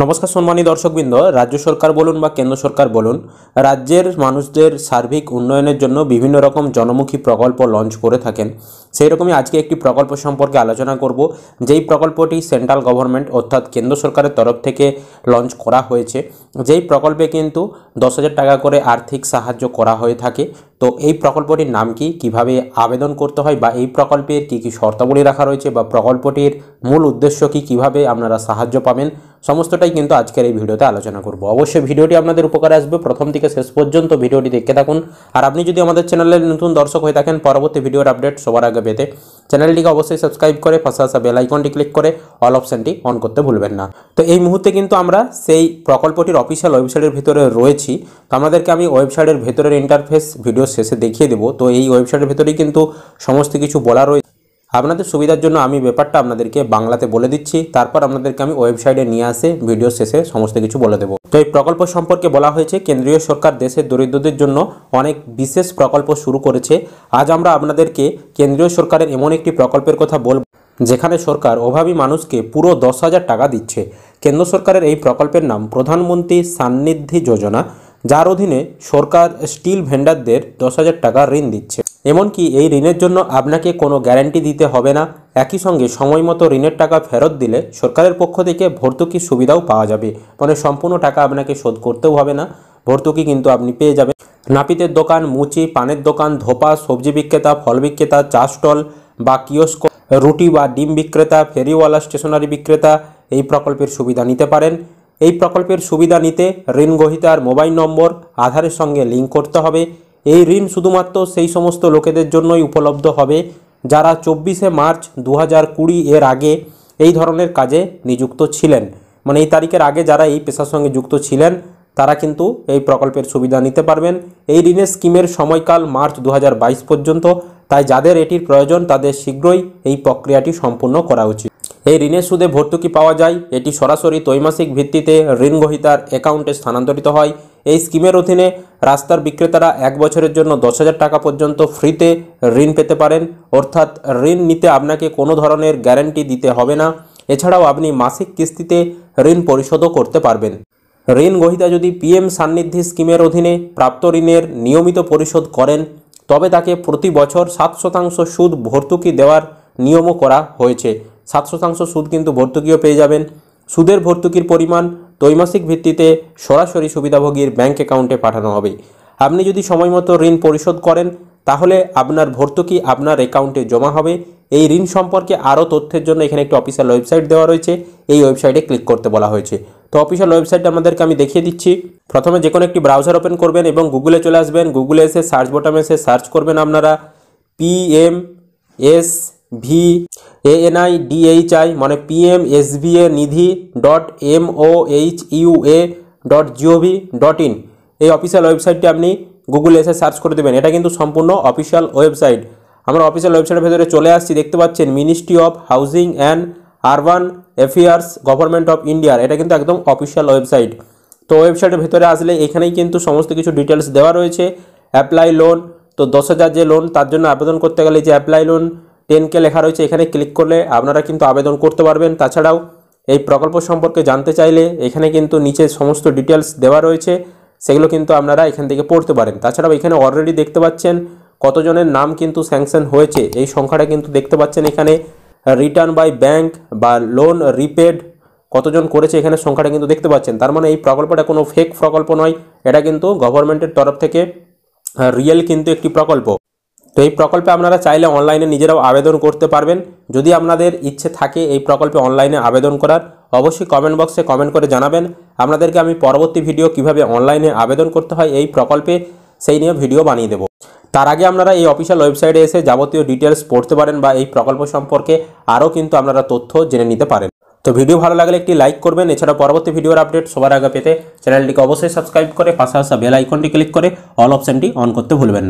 नमस्कार सम्मानित दर्शकबृंद। राज्य सरकार बोलुन बा केंद्र सरकार बोलुन, राज्येर मानुषदेर सार्बिक उन्नयनेर जन्य विभिन्न रकम जनमुखी प्रकल्प लंच करे थाकेन। सेई रकमई आज के एकटी प्रकल्प सम्पर्के आलोचना करब, जेई प्रकल्पटी सेंट्रल गवर्नमेंट अर्थात केंद्र सरकारेर तरफ थेके लंच करा हयेछे। जेई प्रकल्पे किन्तु 10,000 टाका करे आर्थिक साहाय्य करा हये थाके। तो ये प्रकल्पटिर नाम कि, किभाबे आवेदन करते हैं, बा प्रकल्पेर कि कि शर्तावली रखा रही है, प्रकल्पटिर मूल उद्देश्य कि, किभाबे आपनारा साहाय्य पाबेन, समस्तटाई किन्तु आजकेर ये भिडियोते आलोचना करब। अवश्य भिडियोटी आपनादेर उपकारे आसबे, प्रथम थेके शेष पर्यन्त भिडियोटी देखते थाकुन। और आपनि जोदि आमादेर चैनेले नतून दर्शक हये थाकेन, परवर्ती भिडियोर आपडेट सबार आगे पेते चैनेलटिके अवश्य सबस्क्राइब करे पाशे आसा बेल आइकनटी क्लिक करे अल अपशनटी अन करते भुलबेन ना। तो ये मुहूर्ते किन्तु आमरा सेई प्रकल्पटिर अफिशियल वेबसाइटेर भितरे रयेछि। तो आमादेरके आमि वेबसाइटेर भितरेर इंटरफेस भिडियो शेषे देखिए देव। तो ये वेबसाइटेर भितरेई किन्तु समस्त किछु बला रयेছে। आपनादेर सुविधार जन्य आमी ब्यापारटा आपनादेरके बांगलाते बोले दिच्छि, तारपर आपनादेरके आमी वेबसाइटे निये आसे भिडियो शेषे समस्त किछु बोले देव। तो प्रकल्प सम्पर्के बला हयेছে, केंद्रीय सरकार देशेर दरिद्रदेर जन्य अनेक विशेष प्रकल्प शुरू करेছে। आज आमरा आपनादेरके केंद्रीय सरकारेर एमन एकटी प्रकल्पेर कथा बोलबो, जेखाने सरकार अभावी मानुषके पुरो 10,000 टाका दिচ্ছে। केंद्र सरकारेर এই प्रकल्पेर नाम प्रधानमंत्री सान्निधि योजना, जार अधीने सरकार स्टील भेंडारदेर 10,000 टाका ऋण दिচ্ছে। एमनकि এই ঋণের জন্য আপনাকে কোনো গ্যারান্টি দিতে হবে না। একই সঙ্গে সময়মতো ঋণের টাকা ফেরত দিলে সরকারের পক্ষ থেকে ভর্তুকি সুবিধাও পাওয়া যাবে, মানে সম্পূর্ণ টাকা আপনাকে শোধ করতেও হবে না, ভর্তুকি কিন্তু আপনি পেয়ে যাবেন। নাপিতের দোকান, মুচি, পানের দোকান, ধোপা, সবজি বিক্রেতা, ফল বিক্রেতা, চা স্টল বা কিয়স্ক, রুটি বা ডিম বিক্রেতা, ফেরিওয়ালা, স্টেশনারি বিক্রেতা এই প্রকল্পের সুবিধা নিতে পারেন। এই প্রকল্পের সুবিধা নিতে ঋণ গ্রহীতার মোবাইল নম্বর আধারের সঙ্গে লিংক করতে হবে। এই ঋণ শুধুমাত্র সেই সমস্ত লোকেদের জন্যই উপলব্ধ হবে যারা 24শে মার্চ 2020 এর আগে এই ধরনের কাজে নিযুক্ত ছিলেন, মানে এই তারিখের আগে যারা এই পেশার সঙ্গে যুক্ত ছিলেন তারা কিন্তু এই প্রকল্পের সুবিধা নিতে পারবেন। এই ঋণের স্কিমের সময়কাল মার্চ 2022 পর্যন্ত, তাই যাদের এটির প্রয়োজন তাদের শীঘ্রই এই প্রক্রিয়াটি সম্পূর্ণ করা উচিত। এই ঋণের সুদে ভর্তুকি পাওয়া যায়, এটি সরাসরি ত্রৈমাসিক ভিত্তিতে ঋণ গ্রহীতার অ্যাকাউন্টে স্থানান্তরিত হয়। এই স্কিমের অধীনে রাস্তার বিক্রেতারা এক বছরের জন্য 10,000 টাকা পর্যন্ত ফ্রিতে ঋণ পেতে পারেন, অর্থাৎ ঋণ নিতে আপনাকে কোনো ধরনের গ্যারান্টি দিতে হবে না। এছাড়াও আপনি মাসিক কিস্তিতে ঋণ পরিশোধও করতে পারবেন। ঋণ গ্রহীতা যদি PM সান্নিধি স্কিমের অধীনে প্রাপ্ত ঋণের নিয়মিত পরিশোধ করেন তবে তাকে প্রতি বছর 7% সুদ ভর্তুকি দেওয়ার নিয়মও করা হয়েছে। 7% সুদ কিন্তু ভর্তুকিও পেয়ে যাবেন। সুদের ভর্তুকির পরিমাণ ত্রৈমাসিক ভিত্তিতে সরাসরি সুবিধাভোগীর ব্যাংক অ্যাকাউন্টে পাঠানো হবে। আপনি যদি সময়মতো ঋণ পরিশোধ করেন তাহলে আপনার ভর্তুকি আপনার অ্যাকাউন্টে জমা হবে। এই ঋণ সম্পর্কে আরও তথ্যের জন্য এখানে একটি অফিসিয়াল ওয়েবসাইট দেওয়া রয়েছে, এই ওয়েবসাইটে ক্লিক করতে বলা হয়েছে। তো অফিসিয়াল ওয়েবসাইটটা আমাদেরকে আমি দেখিয়ে দিচ্ছি। প্রথমে যে কোনো একটি ব্রাউজার ওপেন করবেন এবং গুগলে চলে আসবেন। গুগলে এসে সার্চ বটমে এসে সার্চ করবেন আপনারা PMSVANIDHI, माने PMSVANIDHI.MOHUA.gov.in এই অফিসিয়াল ওয়েবসাইটটি আপনি গুগলে এসে সার্চ করে দেবেন। এটা কিন্তু সম্পূর্ণ অফিসিয়াল ওয়েবসাইট। আমরা অফিসিয়াল ওয়েবসাইটের ভেতরে চলে আসছি, দেখতে পাচ্ছেন ministry of housing and urban affairs, government of India. এটা কিন্তু একদম অফিসিয়াল ওয়েবসাইট। তো ওয়েবসাইটের ভেতরে আসলে এখানেই কিন্তু সমস্ত কিছু ডিটেলস দেওয়া রয়েছে। অ্যাপ্লাই লোন, তো 10,000 যে লোন তার জন্য আবেদন করতে গেলে যে অ্যাপ্লাই লোন 10K লেখা রয়েছে এখানে ক্লিক করলে আপনারা কিন্তু আবেদন করতে পারবেন। তাছাড়াও এই প্রকল্প সম্পর্কে জানতে চাইলে এখানে কিন্তু নিচে সমস্ত ডিটেলস দেওয়া রয়েছে, সেগুলো কিন্তু আপনারা এখান থেকে পড়তে পারেন। তাছাড়াও এখানে অলরেডি দেখতে পাচ্ছেন কতজনের নাম কিন্তু স্যাংশন হয়েছে, এই সংখ্যাটা কিন্তু দেখতে পাচ্ছেন। এখানে রিটার্ন বাই ব্যাংক বা লোন রিপেড কতজন করেছে এখানে সংখ্যাটা কিন্তু দেখতে পাচ্ছেন। তার মানে এই প্রকল্পটা কোনো ফেক প্রকল্প নয়, এটা কিন্তু গভর্নমেন্টের তরফ থেকে রিয়েল কিন্তু একটি প্রকল্প। তো এই প্রকল্পে আপনারা চাইলে অনলাইনে নিজেরাও আবেদন করতে পারবেন। যদি আপনাদের ইচ্ছে থাকে এই প্রকল্পে অনলাইনে আবেদন করার, অবশ্যই কমেন্ট বক্সে কমেন্ট করে জানাবেন। আপনাদেরকে আমি পরবর্তী ভিডিও কিভাবে অনলাইনে আবেদন করতে হয় এই প্রকল্পে সেই নিয়ে ভিডিও বানিয়ে দেব। তার আগে আপনারা এই অফিসিয়াল ওয়েবসাইটে এসে যাবতীয় ডিটেলস পড়তে পারেন বা এই প্রকল্প সম্পর্কে আরও কিন্তু আপনারা তথ্য জেনে নিতে পারেন। তো ভিডিও ভালো লাগলে একটি লাইক করবেন। এছাড়া পরবর্তী ভিডিওর আপডেট সবার আগে পেতে চ্যানেলটিকে অবশ্যই সাবস্ক্রাইব করে পাশে আসা বেল আইকনটি ক্লিক করে অল অপশনটি অন করতে ভুলবেন না।